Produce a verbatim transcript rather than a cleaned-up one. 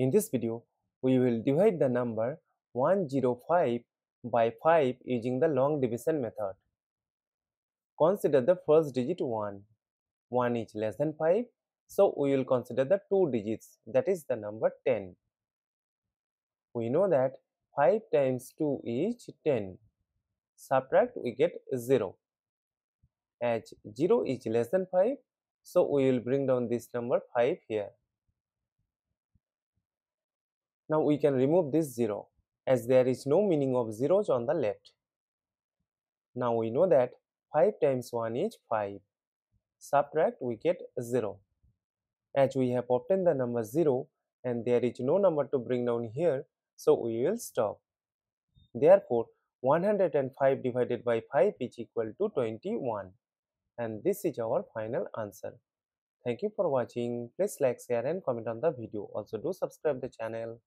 In this video, we will divide the number one hundred five by five using the long division method. Consider the first digit one. one is less than five, so we will consider the two digits, that is the number ten. We know that five times two is ten. Subtract, we get zero. As zero is less than five, so we will bring down this number five here. Now we can remove this zero, as there is no meaning of zeros on the left. Now we know that five times one is five. Subtract, we get zero. As we have obtained the number zero and there is no number to bring down here, so we will stop. Therefore, one hundred five divided by five is equal to twenty-one. And this is our final answer. Thank you for watching. Please like, share and comment on the video. Also do subscribe the channel.